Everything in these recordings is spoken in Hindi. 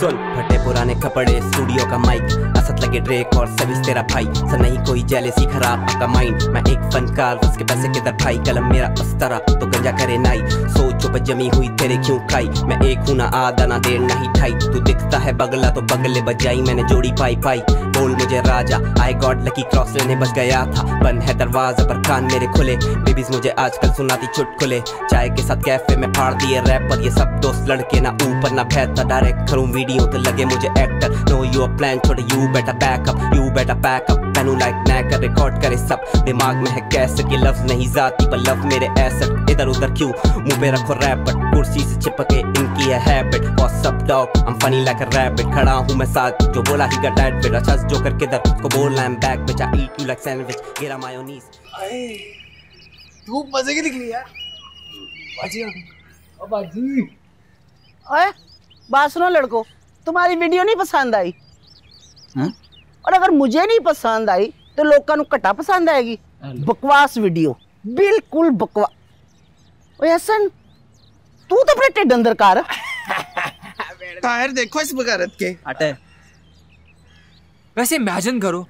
सुन फटे पुराने कपड़े स्टूडियो का माइक असद लगे ड्रेक और सविस तेरा भाई सा नहीं कोई जेलेसी खराब का माइंड मैं एक फनकार उसके पैसे किधर भाई कलम मेरा उस तरह तो गंजा करे नाई सोचो पर जमी हुई तेरे क्यों खाई मैं एक हूँ ना आधा ना देर नहीं ठाई तू दिखता है बगला तो बगले बजाई मैंने जोड़ी पाई पाई बोल मुझे राजा आई गॉड लकी क्रॉस लेने बस गया था बंद है दरवाजा पर कान मेरे खुले बेबीज मुझे आजकल सुनाती चुटकुले चाय के साथ कैफे में फाड़ दिए रैप पर ये सब दोस्त लड़के ना ऊपर ना फैलता डायरेक्ट करूँ वीडियो तो लगे मुझे एक्टर नो योर प्लान छोड़ यू बेटा बैकअप यू बेटा पैकअप पहनू लाइक नैकर रिकॉर्ड करे सब दिमाग में है कैसे कि लफ्ज नहीं जाती पर लव मेरे एसेट इधर उधर क्यों मुँह पे रखो रैप पर कुर्सी से चिपके इनकी है हैबिट और सब dog I'm funny like a rabbit खड़ा हूँ मैं साथ जो बोला ही गट एट बेटा जो करके दर को बोल I'm back bitch I eat you like sandwich गेरा मायोनीज धूप मजे की निकली यार बाजी ओ बाजी ओए बात सुनो लड़को तुम्हारी वीडियो नहीं पसंद आई हैं और अगर मुझे नहीं पसंद आई तो लोगों को घटा पसंद आएगी बकवास वीडियो बिल्कुल बकवास ओए हसन तू तो अपने टेढ़े अंदर कर टायर देखो इस बगारत के हटे वैसे इमेजिन करो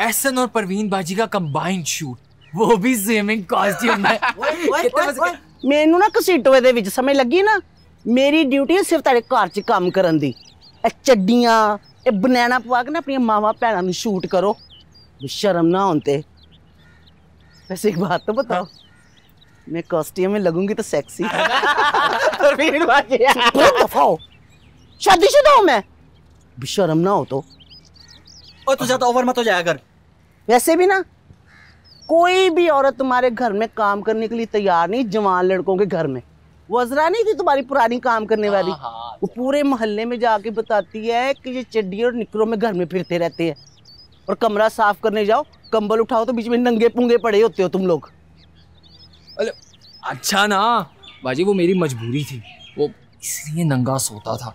एहसन और परवीन बाजी का कंबाइंड शूट वो भी स्विमिंग कॉस्ट्यूम में मेनू ना कसीटोए दे विच समय लगी ना मेरी ड्यूटी सिर्फ तेरे घर च काम करन दी ए चड्डियां ए बनैना पवा के ना अपनी मावा भैणा नु शूट करो शर्म ना होंते वैसे एक बात तो बताओ मैं कॉस्ट्यूम में लगूंगी तो सेक्सी परवीन बाजी शादीशुदा हूं मैं बेशर्म ना हो तो और तुझे तो ओवर मत हो जाया कर वैसे भी ना कोई भी औरत तुम्हारे घर में काम करने के लिए तैयार नहीं जवान लड़कों के घर में वो अजरा नहीं थी तुम्हारी पुरानी काम करने वाली वो पूरे मोहल्ले में जाके बताती है कि ये चड्डी और निकरों में घर में फिरते रहते हैं और कमरा साफ करने जाओ कंबल उठाओ तो बीच में नंगे पुंगे पड़े होते हो तुम लोग अरे अच्छा ना बाजी वो मेरी मजबूरी थी वो इसलिए नंगा सोता था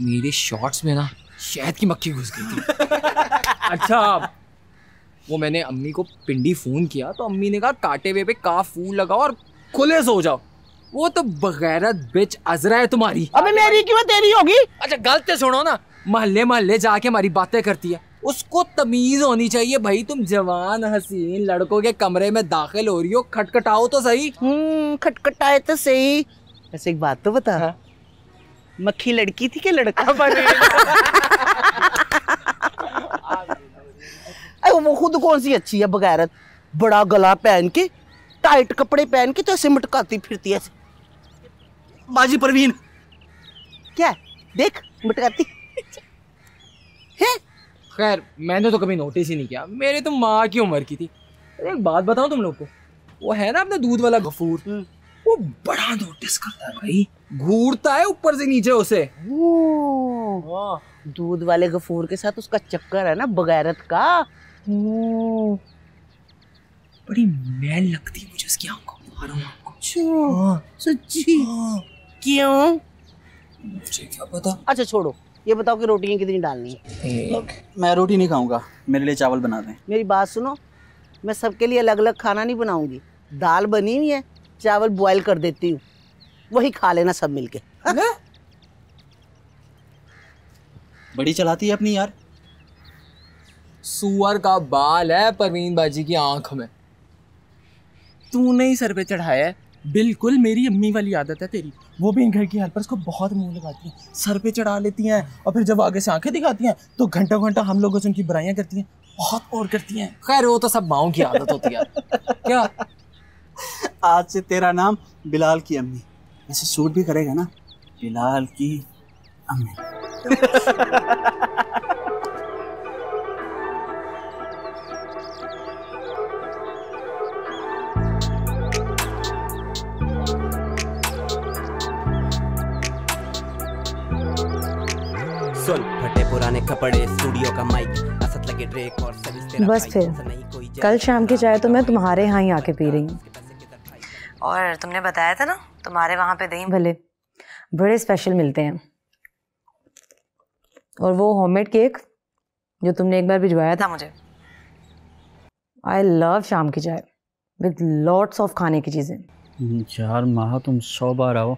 मेरे शॉर्ट्स में ना शहद की मक्खी घुस गई थी अच्छा वो मैंने अम्मी को पिंडी फ़ोन किया तो अम्मी ने कहा काटे हुए पे काफ फूल लगाओ और खुले सो जाओ वो तो बगैरत बिच अजरा है तुम्हारी अबे मेरी क्यों तेरी होगी अच्छा गलत सुनो ना महल्ले महल्ले जाके हमारी बातें करती है उसको तमीज़ होनी चाहिए भाई तुम जवान हसीन लड़कों के कमरे में दाखिल हो रही हो खटखटाओ तो सही खटखटाए तो सही ऐसे एक बात तो बता हा? मक्खी लड़की थी कि लड़का वो खुद कौन सी अच्छी है बगैरत बड़ा गला पहन के टाइट कपड़े पहन के तो ऐसे मटकाती फिरती है बाजी परवीन क्या देख मटकाती है खैर मैंने तो कभी नोटिस ही नहीं किया मेरे तो माँ की उम्र की थी एक बात बताऊं तुम लोग को वो है ना अपना दूध वाला गफूर वो बड़ा नोटिस करता है भाई घूरता है ऊपर से नीचे उसे दूध वाले गफूर के साथ उसका चक्कर है ना बगैरत का बड़ी मैल लगती है मुझे उसकी आंखों को सच्ची क्यों मुझे क्या पता अच्छा छोड़ो ये बताओ कि रोटियां कितनी डालनी है मैं रोटी नहीं खाऊंगा मेरे लिए चावल बना दें मेरी बात सुनो मैं सबके लिए अलग अलग खाना नहीं बनाऊंगी दाल बनी हुई है चावल बॉयल कर देती हूँ वही खा लेना सब मिलके बड़ी चलाती है अपनी यार सुअर का बाल है परवीन बाजी की आंख में तूने ही सर पे चढ़ाया है बिल्कुल मेरी अम्मी वाली आदत है तेरी वो भी इन घर की हेल्पर्स को बहुत मुंह लगाती है सर पे चढ़ा लेती हैं और फिर जब आगे से आंखें दिखाती हैं तो घंटा घंटा हम लोगों से उनकी बुराइयां करती हैं बहुत और करती हैं खैर वो तो सब माओं की आदत होती है क्या आज से तेरा नाम बिलाल की अम्मी ऐसे सूट भी करेगा ना बिलाल की अम्मी सुन फटे पुराने कपड़े स्टूडियो का माइक असद लगे ड्रेक और सविस तेरा बस फिर कल शाम की चाय तो मैं तुम्हारे यहाँ ही आके पी रही हूँ और तुमने बताया था ना तुम्हारे वहाँ पे दही भले बड़े स्पेशल मिलते हैं और वो होममेड केक जो तुमने एक बार भिजवाया था मुझे आई लव शाम की चाय विद लॉट्स ऑफ खाने की चीज़ें 4 माह तुम 100 बार आओ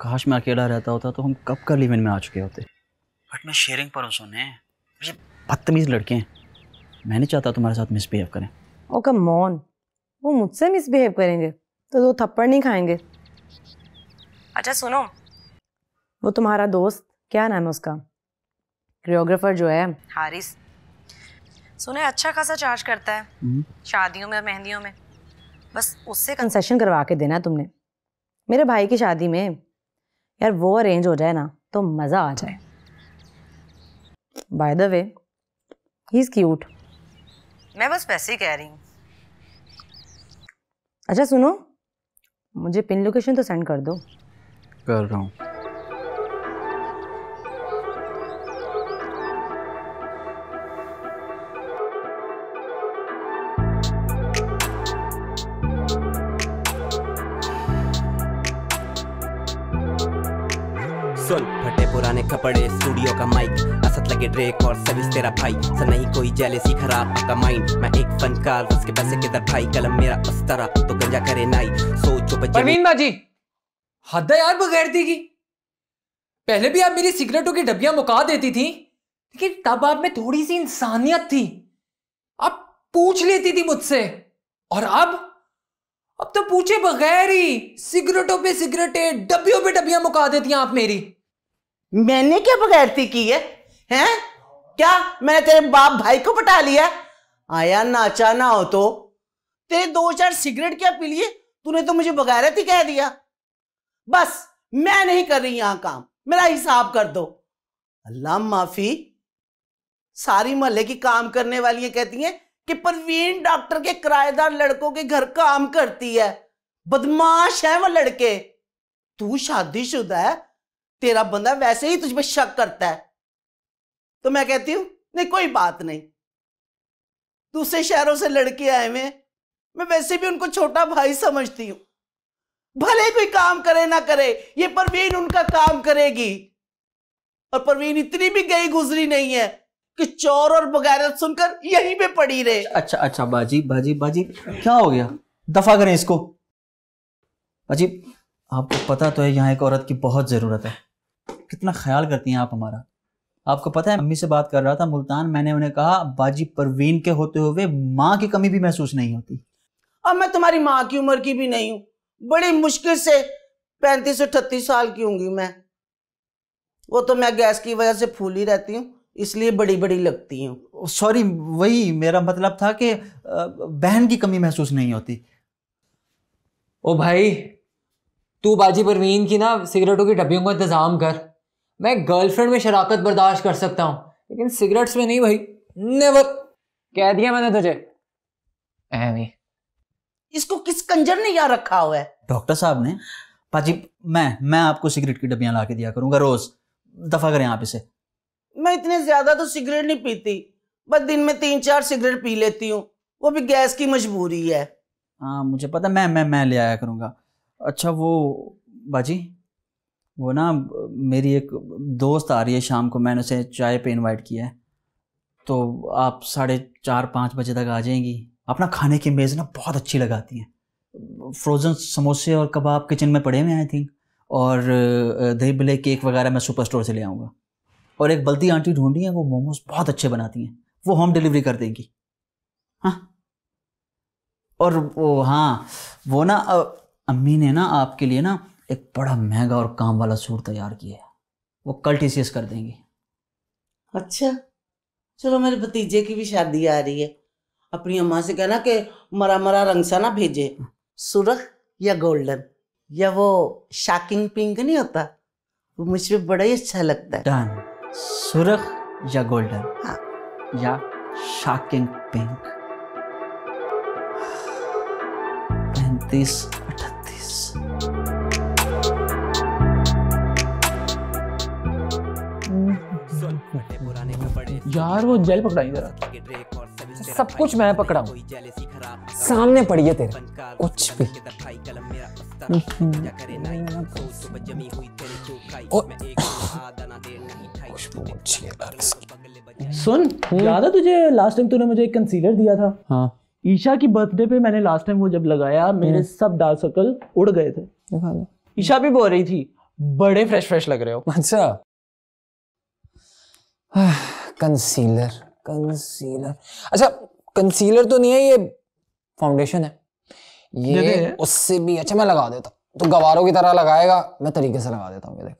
काश मैं अकेला रहता होता तो हम कब का इवेंट में आ चुके होते। बट मैं शेयरिंग पर हूँ सोने, ये बदतमीज लड़के हैं, मैं नहीं चाहता तुम्हारे साथ मिसबिहेव करें। ओ कम ऑन, वो मुझसे मिसबिहेव करेंगे तो दो थप्पड़ नहीं खाएंगे। अच्छा सुनो, वो तुम्हारा दोस्त, क्या नाम है उसका, कोरियोग्राफर जो है हारिस, सुने अच्छा खासा चार्ज करता है शादियों में, मेहंदियों में। बस उससे कंसेशन करवा के देना तुमने। मेरे भाई की शादी में यार वो अरेंज हो जाए ना तो मज़ा आ जाए। By the way he is cute. मैं बस पैसे ही कह रही हूँ। अच्छा सुनो, मुझे पिन लोकेशन तो सेंड कर दो। कर रहा हूँ। सुन, फटे पुराने कपड़े, स्टूडियो का माइक, असत लगे ड्रेक और सविस तेरा भाई। सन नहीं कोई जेलेसी, खराब आपका माइंड, मैं एक फनकार, उसके पैसे किधर भाई, कलम मेरा उस तरह तो गंजा करे नाई। सोचो बच्चे। परवीन बाजी, हद है यार बगैरती की। पहले भी आप मेरी सिगरेटों की डब्बियां मुका देती थी, लेकिन तब आप में थोड़ी सी इंसानियत थी, आप पूछ लेती थी मुझसे। और अब तो पूछे बगैर ही सिगरेटों पे सिगरेटें, डब्बियों पे डब्बियां मुका देती हैं आप मेरी। मैंने क्या बगैरती की है? हैं? क्या मैंने तेरे बाप भाई को पटा लिया? आया नाचा ना हो तो तेरे 2-4 सिगरेट क्या पी लिए, तूने तो मुझे बगैरती कह दिया। बस मैं नहीं कर रही यहाँ काम, मेरा हिसाब कर दो। अल्लाह माफी, सारी मोहल्ले की काम करने वाली है, कहती है कि परवीन डॉक्टर के किराएदार लड़कों के घर काम करती है, बदमाश है वो लड़के। तू शादीशुदा है, तेरा बंदा वैसे ही तुझ पे शक करता है। तो मैं कहती हूँ नहीं कोई बात नहीं, दूसरे शहरों से लड़के आए हुए, मैं वैसे भी उनको छोटा भाई समझती हूँ, भले कोई काम करे ना करे, ये परवीन उनका काम करेगी। और परवीन इतनी भी गई गुजरी नहीं है कि चोर और बगैरत सुनकर यहीं पे पड़ी रहे। अच्छा अच्छा बाजी बाजी बाजी, क्या हो गया, दफा करें इसको। बाजी आपको पता तो है यहाँ एक औरत की बहुत ज़रूरत है, कितना ख्याल करती हैं आप हमारा। आपको पता है मम्मी से बात कर रहा था मुल्तान, मैंने उन्हें कहा बाजी परवीन के होते हुए माँ की कमी भी महसूस नहीं होती। अब मैं तुम्हारी माँ की उम्र की भी नहीं हूँ, बड़ी मुश्किल से 35-38 साल की होंगी मैं। वो तो मैं गैस की वजह से फूली रहती हूँ, इसलिए बड़ी बड़ी लगती हूँ। सॉरी, वही मेरा मतलब था कि बहन की कमी महसूस नहीं होती। ओ भाई, तू बाजी परवीन की ना सिगरेटों की डब्बियों का इंतजाम कर। मैं गर्लफ्रेंड में शराकत बर्दाश्त कर सकता हूँ, लेकिन सिगरेट्स में नहीं भाई, नेवर। कह दिया मैंने तुझे। अहमी, इसको किस कंजर ने यहाँ रखा हुआ है? डॉक्टर साहब ने। बाजी मैं आपको सिगरेट की डब्बियाँ ला के दिया करूँगा रोज, दफा करें आप इसे। मैं इतने ज्यादा तो सिगरेट नहीं पीती, बस दिन में 3-4 सिगरेट पी लेती हूँ, वो भी गैस की मजबूरी है। हाँ मुझे पता, मैं ले आया करूँगा। अच्छा वो बाजी, वो ना मेरी एक दोस्त आ रही है शाम को, मैंने उसे चाय पे इनवाइट किया है, तो आप 4:30-5 बजे तक आ जाएंगी। अपना खाने की मेज़ ना बहुत अच्छी लगाती हैं, फ्रोज़न समोसे और कबाब किचन में पड़े हुए हैं आई थिंक, और दही भले केक वगैरह मैं सुपर स्टोर से ले आऊँगा। और एक बल्दी आंटी ढूंढी है, वो मोमोज बहुत अच्छे बनाती हैं, वो होम डिलीवरी कर देंगी। हाँ और वो, हाँ वो ना अम्मी ने ना आपके लिए ना एक बड़ा महंगा और काम वाला सूट तैयार किया है, वो कल TCS कर देंगी। अच्छा चलो, मेरे भतीजे की भी शादी आ रही है, अपनी अम्मा से कहना कि मरा मरा रंग सा ना भेजे, सुरख या गोल्डन या वो शाकिंग पिंक नहीं होता, वो मुझ पर बड़ा ही अच्छा लगता है। डन, सुर्ख या गोल्डन, हाँ या शाकिंग पिंक। 35-38 यार, वो जेल पकड़ाई जरा, सब कुछ मैं पकड़ाऊं, सामने पड़ी है तेरे, कुछ भी नहीं। सुन याद है तुझे लास्ट टाइम तूने मुझे एक कंसीलर दिया था? हाँ। ईशा की बर्थडे पे मैंने लास्ट टाइम वो जब लगाया, मेरे सब डार्क सर्कल उड़ गए थे। ईशा भी बोल रही थी बड़े फ्रेश लग रहे हो। अच्छा कंसीलर अच्छा कंसीलर तो नहीं है, ये फाउंडेशन है। ये उससे भी अच्छा मैं लगा देता हूँ, तो गवारों की तरह लगाएगा, मैं तरीके से लगा देता हूँ। ये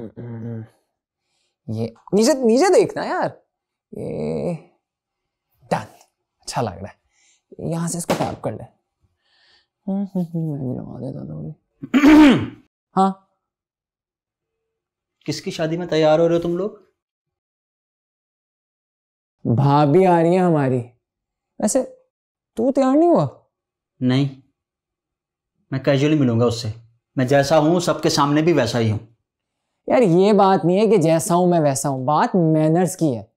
देख, ये नीचे नीचे देखना यार। ये डन, अच्छा लग रहा है। यहाँ से इसको टैप कर ले। मैं भी लगा देता हूँ। हाँ, किसकी शादी में तैयार हो रहे हो तुम लोग? भाभी आ रही है हमारी। वैसे तू तैयार नहीं हुआ? नहीं, मैं कैजुअली मिलूंगा उससे। मैं जैसा हूं सबके सामने भी वैसा ही हूं। यार ये बात नहीं है कि जैसा हूं मैं वैसा हूं, बात मैनर्स की है।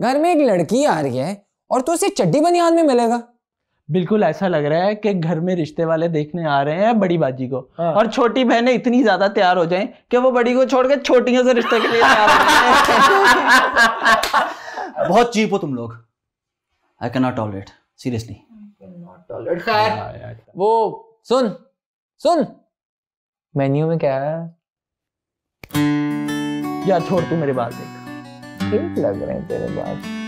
घर में एक लड़की आ रही है और तू उसे चड्डी बनियान में मिलेगा। बिल्कुल ऐसा लग रहा है कि घर में रिश्ते वाले देखने आ रहे हैं बड़ी बाजी को। हाँ। और छोटी बहनें इतनी ज्यादा तैयार हो जाएं कि वो बड़ी को छोड़कर छोटियों से रिश्ते के लिए तैयार हो। बहुत चीप हो तुम लोग। I can not tolerate, seriously not tolerate. खैर वो सुन मेन्यू में क्या है यार? छोड़, तू मेरे बाल देख, ठीक लग रहे हैं तेरे बाल।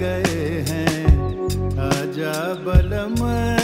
गए हैं आजा बलम।